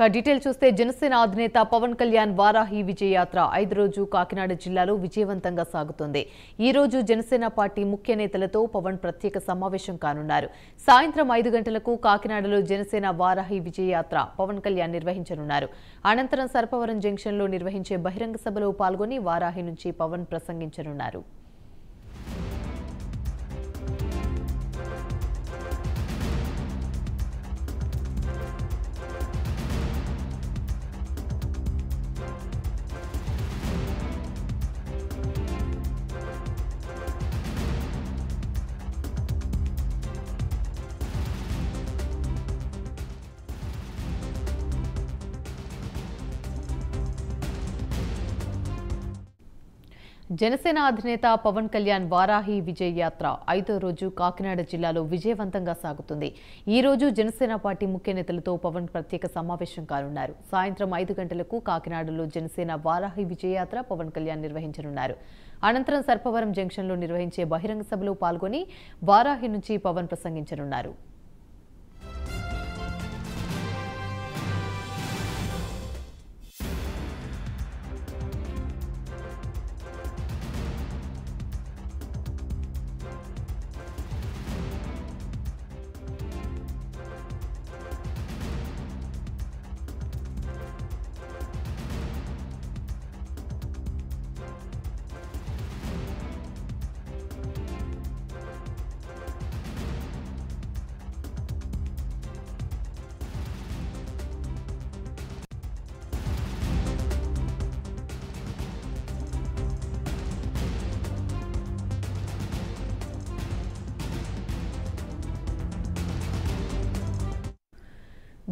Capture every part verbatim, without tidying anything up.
का डीटेल चूस्ते जनसेना अधिनेता पवन कल्याण वाराही विजय यात्रा ఐదు రోజు కాకినాడ జిల్లాలో విజయవంతంగా సాగుతోంది। ఈ రోజు జనసేన పార్టీ ముఖ్య నేతలతో పవన్ ప్రత్యేక సమావేశం కానున్నారు। సాయంత్రం ఐదు గంటలకు కాకినాడలో జనసేన వారాహి విజయ యాత్ర పవన్ కళ్యాణ్ నిర్వహించనున్నారు। అనంతరం సర్పవరం జంక్షన్లో నిర్వహించే బహిరంగ సభలో పాల్గొని వారాహి నుంచి పవన్ ప్రసంగించనున్నారు। జనసేన అధినేత పవన్ కళ్యాణ్ వారాహి విజయ యాత్ర ఐదో రోజు కాకినాడ జిల్లాలో విజయవంతంగా సాగుతుంది। ఈ రోజు జనసేన పార్టీ ముఖ్య నేతలతో పవన్ ప్రత్యేక సమావేశం కానున్నారు। సాయంత్రం ఐదు గంటలకు కాకినాడలో జనసేన వారాహి విజయ యాత్ర పవన్ కళ్యాణ్ నిర్వహించనున్నారు। అనంతరం సర్పవరం జంక్షన్లో నిర్వహించే బహిరంగ సభలో పాల్గొని వారాహి నుంచి పవన్ ప్రసంగించనున్నారు।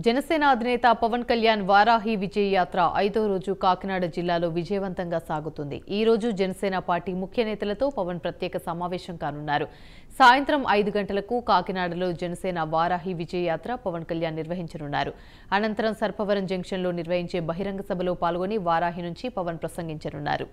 జనసేన అధినేత పవన్ కళ్యాణ్ వారాహి విజయ యాత్ర ఐదో రోజు కాకినాడ జిల్లాలో విజయవంతంగా సాగుతుంది। ఈ రోజు జనసేన పార్టీ ముఖ్య నేతలతో పవన్ ప్రత్యేక సమావేశం కానున్నారు। సాయంత్రం ఐదు గంటలకు కాకినాడలో జనసేన వారాహి విజయ యాత్ర పవన్ కళ్యాణ్ నిర్వహించనున్నారు। అనంతరం సర్పవరం జంక్షన్లో నిర్వహించే బహిరంగ సభలో పాల్గొని వారాహి నుంచి పవన్ ప్రసంగించనున్నారు।